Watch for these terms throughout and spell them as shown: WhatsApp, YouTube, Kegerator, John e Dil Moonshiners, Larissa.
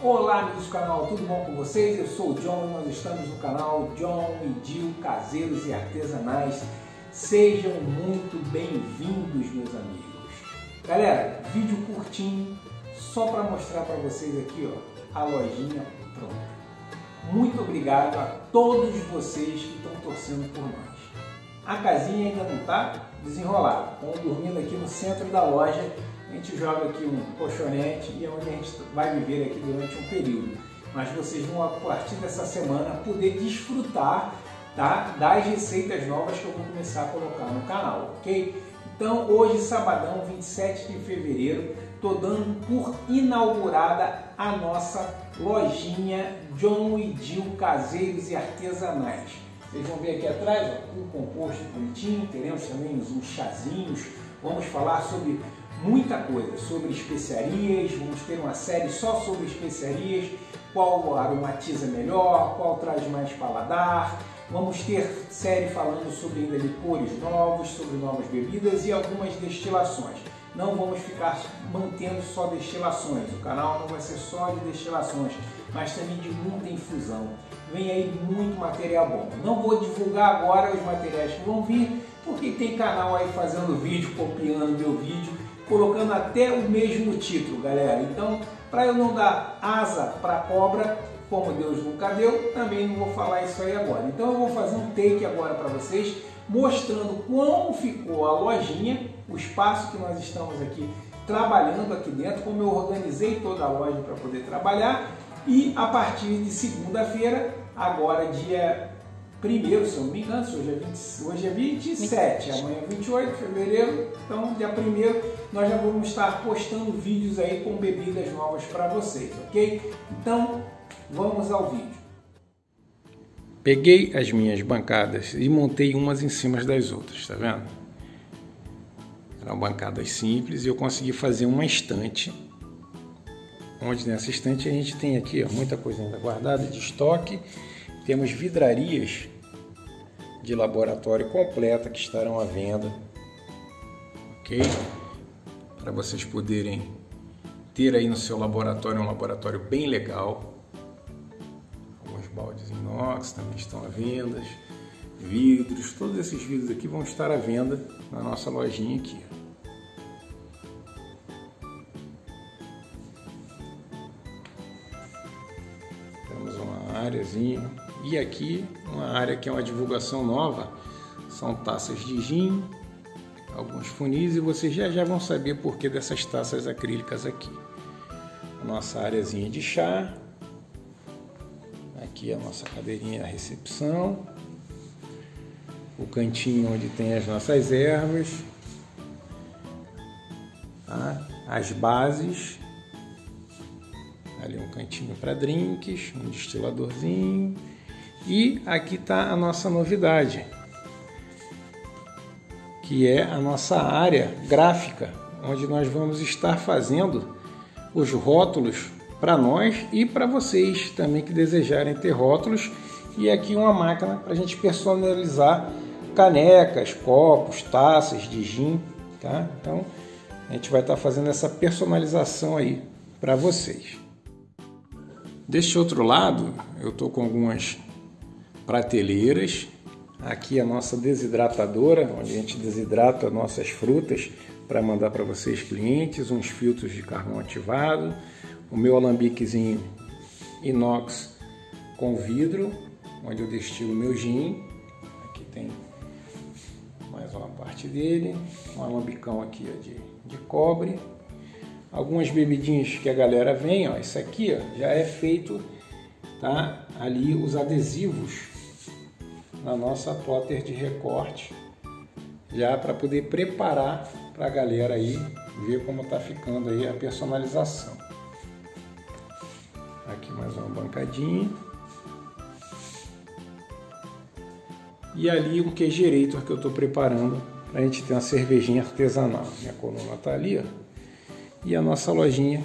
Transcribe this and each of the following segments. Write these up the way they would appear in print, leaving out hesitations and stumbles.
Olá amigos do canal, tudo bom com vocês? Eu sou o John e nós estamos no canal John e Dil Caseiros e Artesanais. Sejam muito bem-vindos, meus amigos. Galera, vídeo curtinho, só para mostrar para vocês aqui, ó, a lojinha pronta. Muito obrigado a todos vocês que estão torcendo por nós. A casinha ainda não está desenrolada, estamos dormindo aqui no centro da loja. A gente joga aqui um colchonete e é onde a gente vai viver aqui durante um período. Mas vocês vão, a partir dessa semana, poder desfrutar, tá, das receitas novas que eu vou começar a colocar no canal, ok? Então, hoje, sabadão, 27 de fevereiro, estou dando por inaugurada a nossa lojinha John e Dil Caseiros e Artesanais. Vocês vão ver aqui atrás, ó, um composto bonitinho, teremos também uns chazinhos, vamos falar sobre muita coisa, sobre especiarias, vamos ter uma série só sobre especiarias, qual aromatiza melhor, qual traz mais paladar, vamos ter série falando sobre ainda licores novos, sobre novas bebidas e algumas destilações. Não vamos ficar mantendo só destilações, o canal não vai ser só de destilações, mas também de muita infusão. Vem aí muito material bom. Não vou divulgar agora os materiais que vão vir, porque tem canal aí fazendo vídeo, copiando meu vídeo, colocando até o mesmo título, galera. Então, para eu não dar asa para cobra, como Deus nunca deu, também não vou falar isso aí agora. Então, eu vou fazer um take agora para vocês, mostrando como ficou a lojinha, o espaço que nós estamos aqui trabalhando aqui dentro, como eu organizei toda a loja para poder trabalhar. E a partir de segunda-feira, agora dia 1º, se eu não me engano, hoje é 27, amanhã é 28 de fevereiro, então dia 1º nós já vamos estar postando vídeos aí com bebidas novas para vocês, ok? Então vamos ao vídeo. Peguei as minhas bancadas e montei umas em cima das outras, tá vendo? Eram bancadas simples e eu consegui fazer uma estante, onde nessa estante a gente tem aqui, ó, muita coisa ainda guardada de estoque. Temos vidrarias de laboratório completa que estarão à venda, ok? Para vocês poderem ter aí no seu laboratório um laboratório bem legal. Alguns baldes inox também estão à venda, vidros, todos esses vidros aqui vão estar à venda na nossa lojinha aqui. Temos uma áreazinha. E aqui uma área que é uma divulgação nova, são taças de gin, alguns funis, e vocês já vão saber por que dessas taças acrílicas aqui. Nossa areazinha de chá, aqui a nossa cadeirinha da recepção, o cantinho onde tem as nossas ervas, tá? As bases, ali um cantinho para drinks, um destiladorzinho. E aqui está a nossa novidade, que é a nossa área gráfica, onde nós vamos estar fazendo os rótulos para nós e para vocês também que desejarem ter rótulos. E aqui uma máquina para a gente personalizar canecas, copos, taças de gin, tá? Então a gente vai estar fazendo essa personalização aí para vocês. Deste outro lado eu estou com algumas prateleiras, aqui a nossa desidratadora, onde a gente desidrata nossas frutas para mandar para vocês clientes, uns filtros de carvão ativado, o meu alambiquezinho inox com vidro, onde eu destilo meu gin, aqui tem mais uma parte dele, um alambicão aqui, ó, de cobre, algumas bebidinhas que a galera vem, ó, isso aqui, ó, já é feito, tá, ali os adesivos na nossa plotter de recorte, já para poder preparar para a galera aí ver como está ficando aí a personalização. Aqui mais uma bancadinha e ali um Kegerator que eu estou preparando para a gente ter uma cervejinha artesanal. Minha coluna está ali, ó, e a nossa lojinha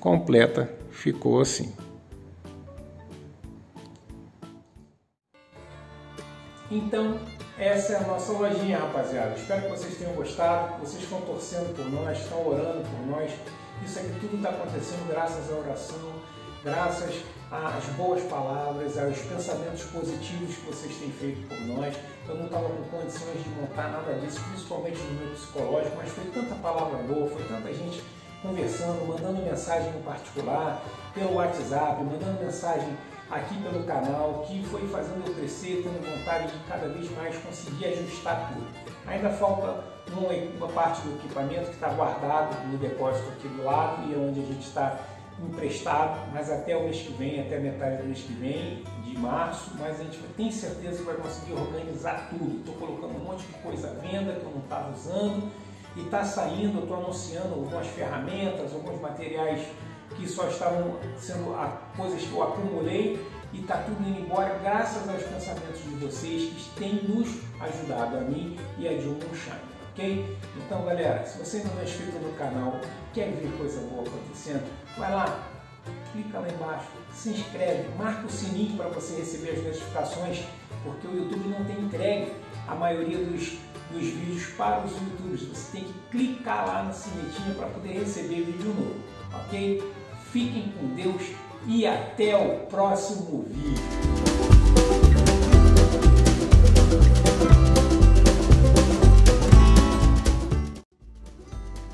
completa ficou assim. Então, Essa é a nossa lojinha, rapaziada. Espero que vocês tenham gostado. Vocês estão torcendo por nós, estão orando por nós. Isso aqui tudo está acontecendo graças à oração, graças às boas palavras, aos pensamentos positivos que vocês têm feito por nós. Eu não estava com condições de montar nada disso, principalmente no meu psicológico, mas foi tanta palavra boa, foi tanta gente conversando, mandando mensagem no particular, pelo WhatsApp, mandando mensagem aqui pelo canal, que foi fazendo eu crescer, tendo vontade de cada vez mais conseguir ajustar tudo. Ainda falta uma parte do equipamento que está guardado no depósito aqui do lado e é onde a gente está emprestado, mas até o mês que vem, até metade do mês que vem, de março, mas a gente tem certeza que vai conseguir organizar tudo. Estou colocando um monte de coisa à venda que eu não estava usando e está saindo, estou anunciando algumas ferramentas, alguns materiais que só estavam sendo coisas que eu acumulei e está tudo indo embora graças aos pensamentos de vocês que têm nos ajudado, a mim e a John e Moonshiner. Okay? Então, galera, se você não é inscrito no canal, quer ver coisa boa acontecendo, vai lá, clica lá embaixo, se inscreve, marca o sininho para você receber as notificações, porque o YouTube não tem entregue a maioria dos vídeos para os YouTubers. Você tem que clicar lá na sinetinha para poder receber vídeo novo, ok? Fiquem com Deus e até o próximo vídeo.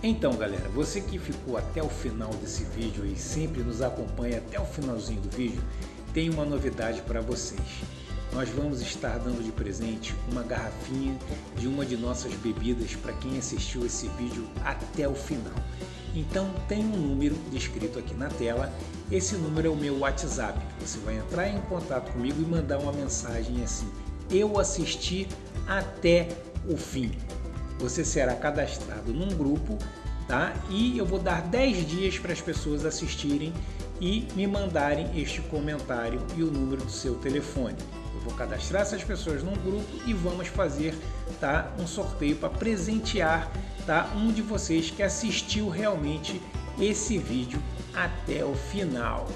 Então, galera, você que ficou até o final desse vídeo e sempre nos acompanha até o finalzinho do vídeo, tem uma novidade para vocês. Nós vamos estar dando de presente uma garrafinha de uma de nossas bebidas para quem assistiu esse vídeo até o final. Então tem um número descrito aqui na tela, esse número é o meu WhatsApp. Você vai entrar em contato comigo e mandar uma mensagem assim: eu assisti até o fim. Você será cadastrado num grupo, tá? E eu vou dar 10 dias para as pessoas assistirem e me mandarem este comentário e o número do seu telefone. Eu vou cadastrar essas pessoas num grupo e vamos fazer, tá, um sorteio para presentear, tá, um de vocês que assistiu realmente esse vídeo até o final.